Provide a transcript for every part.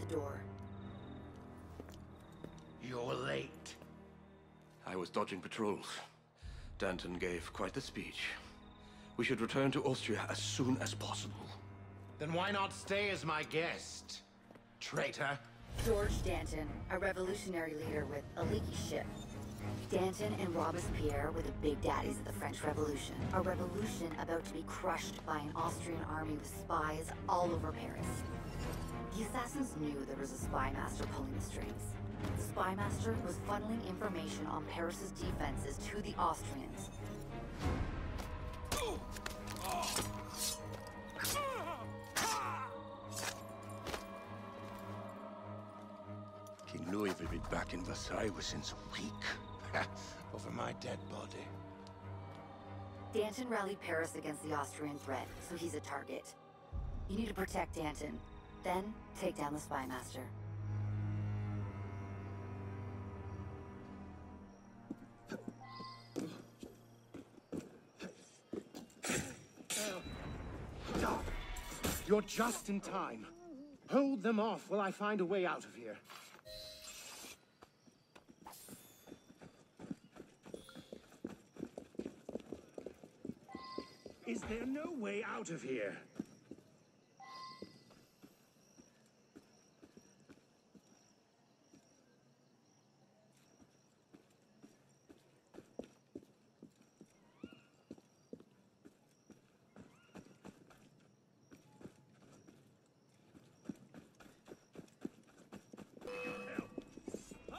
at the door. You're late. I was dodging patrols. Danton gave quite the speech. We should return to Austria as soon as possible. Then why not stay as my guest? Traitor. George Danton, a revolutionary leader with a leaky ship. Danton and Robespierre were the big daddies of the French Revolution. A revolution about to be crushed by an Austrian army with spies all over Paris. The assassins knew there was a spy master pulling the strings. The spy master was funneling information on Paris's defenses to the Austrians. King Louis will be back in Versailles within a week. Over my dead body. Danton rallied Paris against the Austrian threat, so he's a target. You need to protect Danton, then take down the spy master. You're just in time. Hold them off while I find a way out of here. Is there no way out of here?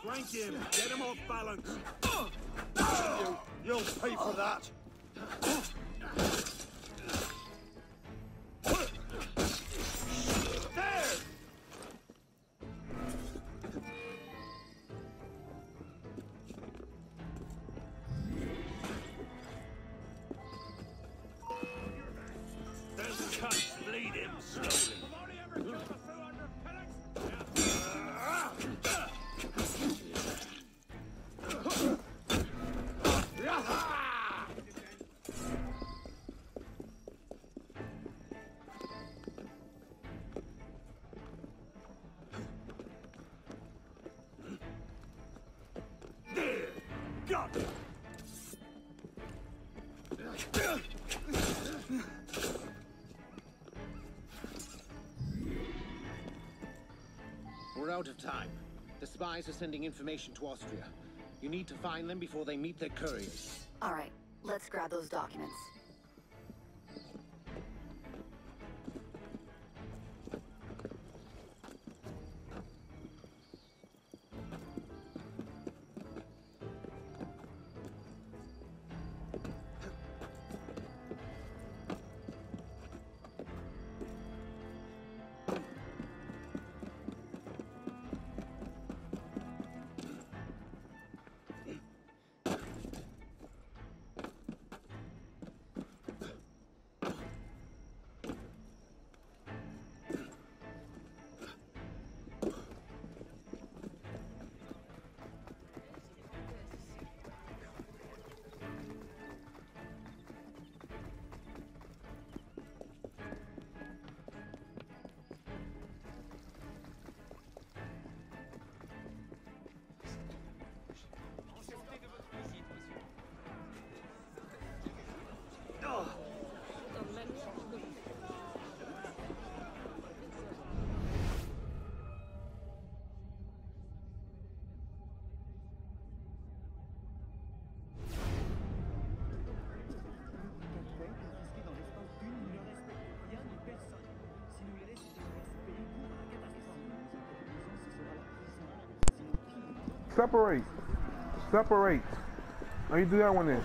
Rank him! Get him off balance! You'll pay for that! We're out of time. The spies are sending information to Austria. You need to find them before they meet their couriers. All right, let's grab those documents. Separate. Separate. Now you do that one then.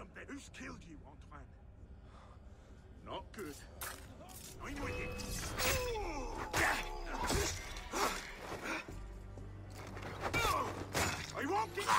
something. Who's killed you, Antoine? Not good. I'm with you. I won't get you.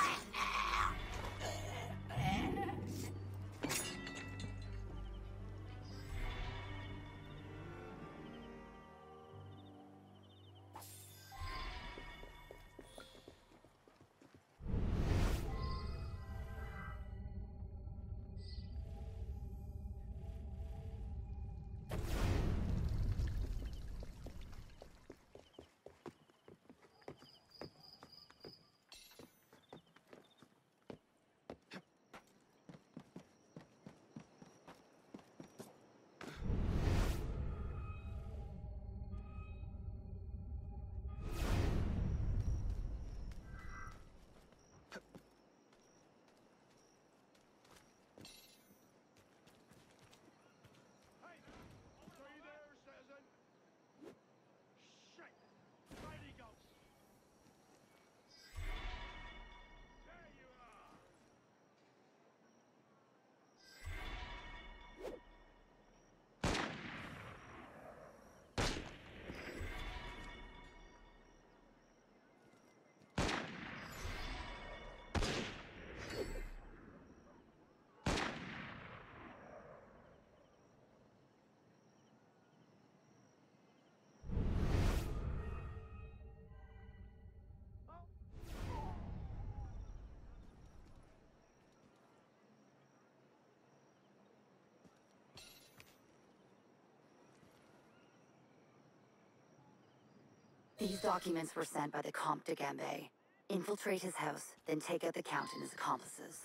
These documents were sent by the Comte de Gambe. Infiltrate his house, then take out the Count and his accomplices.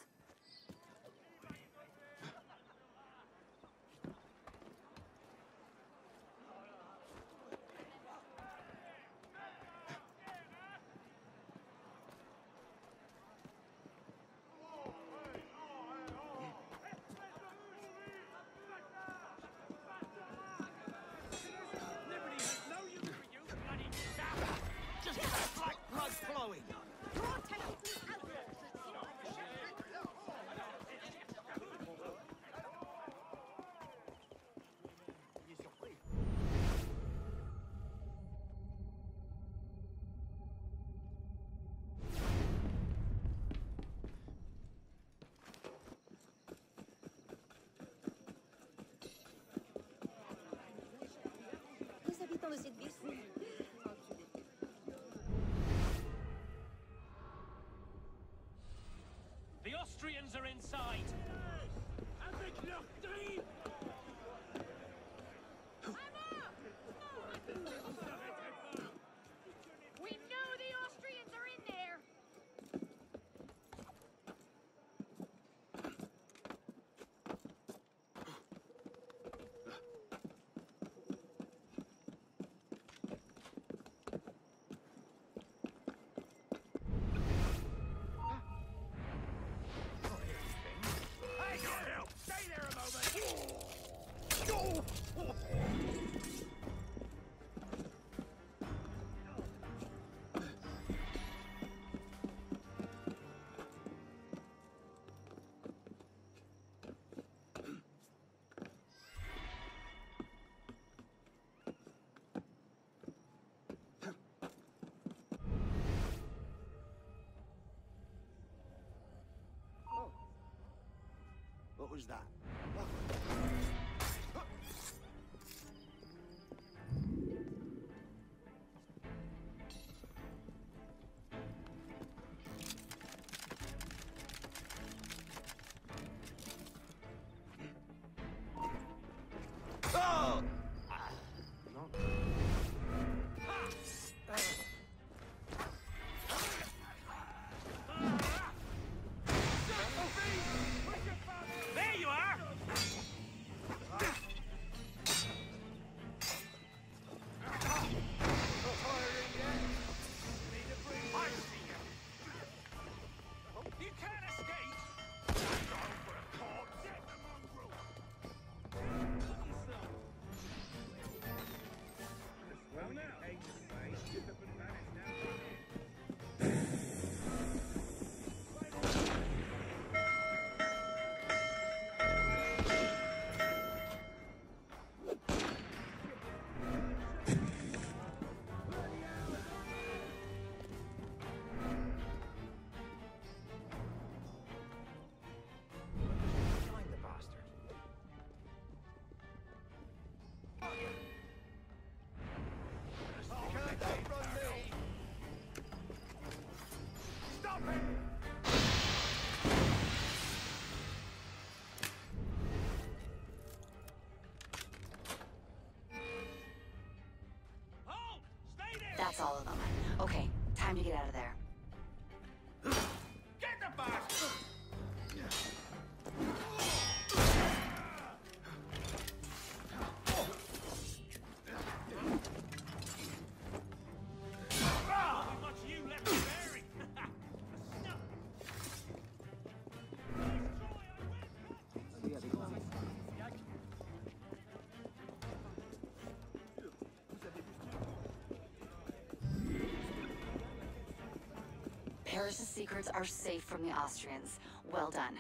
The Austrians are inside. What was that? There you are! Okay, time to get out of there. Get the bastard! Paris' secrets are safe from the Austrians. Well done.